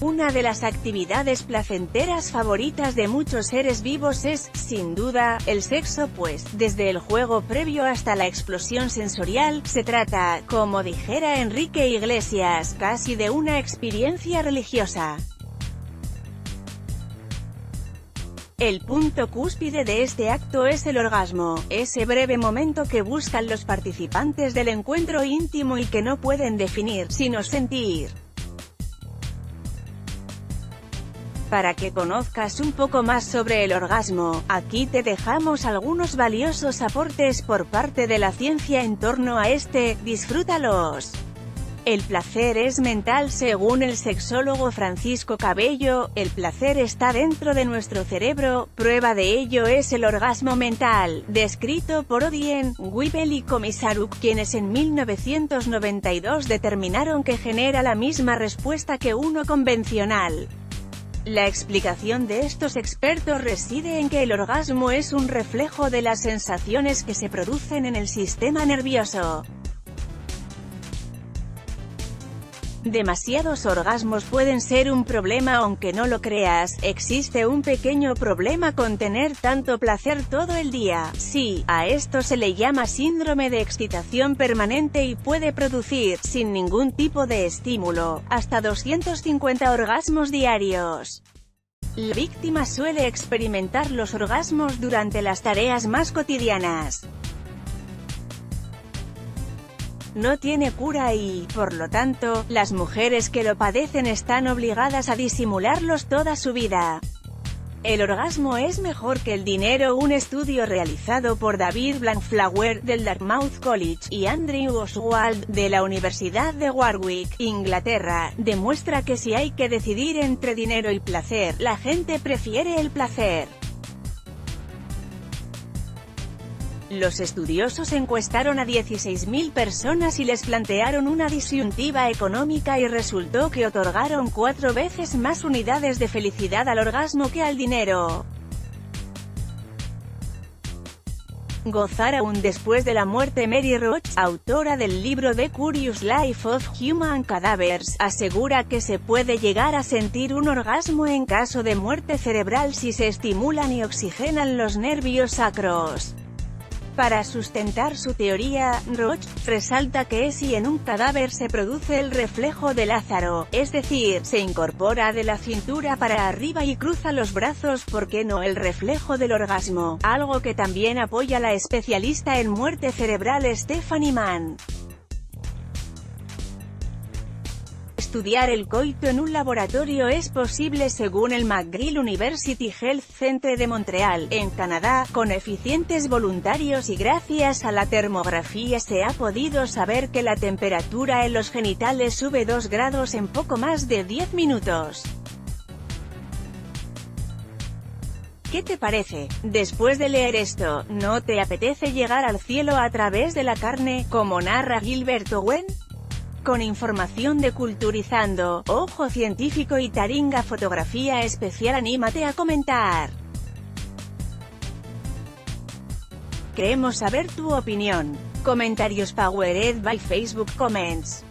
Una de las actividades placenteras favoritas de muchos seres vivos es, sin duda, el sexo pues, desde el juego previo hasta la explosión sensorial, se trata, como dijera Enrique Iglesias, casi de una experiencia religiosa. El punto cúspide de este acto es el orgasmo, ese breve momento que buscan los participantes del encuentro íntimo y que no pueden definir, sino sentir. Para que conozcas un poco más sobre el orgasmo, aquí te dejamos algunos valiosos aportes por parte de la ciencia en torno a este, disfrútalos. El placer es mental según el sexólogo Francisco Cabello, el placer está dentro de nuestro cerebro, prueba de ello es el orgasmo mental, descrito por Odien, Whipple y Komisaruk, quienes en 1992 determinaron que genera la misma respuesta que uno convencional. La explicación de estos expertos reside en que el orgasmo es un reflejo de las sensaciones que se producen en el sistema nervioso. Demasiados orgasmos pueden ser un problema aunque no lo creas, existe un pequeño problema con tener tanto placer todo el día. Sí, a esto se le llama síndrome de excitación permanente y puede producir, sin ningún tipo de estímulo, hasta 250 orgasmos diarios. La víctima suele experimentar los orgasmos durante las tareas más cotidianas. No tiene cura y, por lo tanto, las mujeres que lo padecen están obligadas a disimularlos toda su vida. El orgasmo es mejor que el dinero. Un estudio realizado por David Blanchflower, del Dartmouth College, y Andrew Oswald, de la Universidad de Warwick, Inglaterra, demuestra que si hay que decidir entre dinero y placer, la gente prefiere el placer. Los estudiosos encuestaron a 16.000 personas y les plantearon una disyuntiva económica y resultó que otorgaron 4 veces más unidades de felicidad al orgasmo que al dinero. Gozar aún después de la muerte. Mary Roach, autora del libro The Curious Life of Human Cadavers, asegura que se puede llegar a sentir un orgasmo en caso de muerte cerebral si se estimulan y oxigenan los nervios sacros. Para sustentar su teoría, Roach resalta que si en un cadáver se produce el reflejo de Lázaro, es decir, se incorpora de la cintura para arriba y cruza los brazos, ¿por qué no el reflejo del orgasmo? Algo que también apoya la especialista en muerte cerebral Stephanie Mann. Estudiar el coito en un laboratorio es posible según el McGill University Health Centre de Montreal, en Canadá, con eficientes voluntarios y gracias a la termografía se ha podido saber que la temperatura en los genitales sube 2 grados en poco más de 10 minutos. ¿Qué te parece? Después de leer esto, ¿no te apetece llegar al cielo a través de la carne, como narra Gilberto Wen? Con información de Culturizando, Ojo Científico y Taringa Fotografía Especial, anímate a comentar. Queremos saber tu opinión. Comentarios powered by Facebook Comments.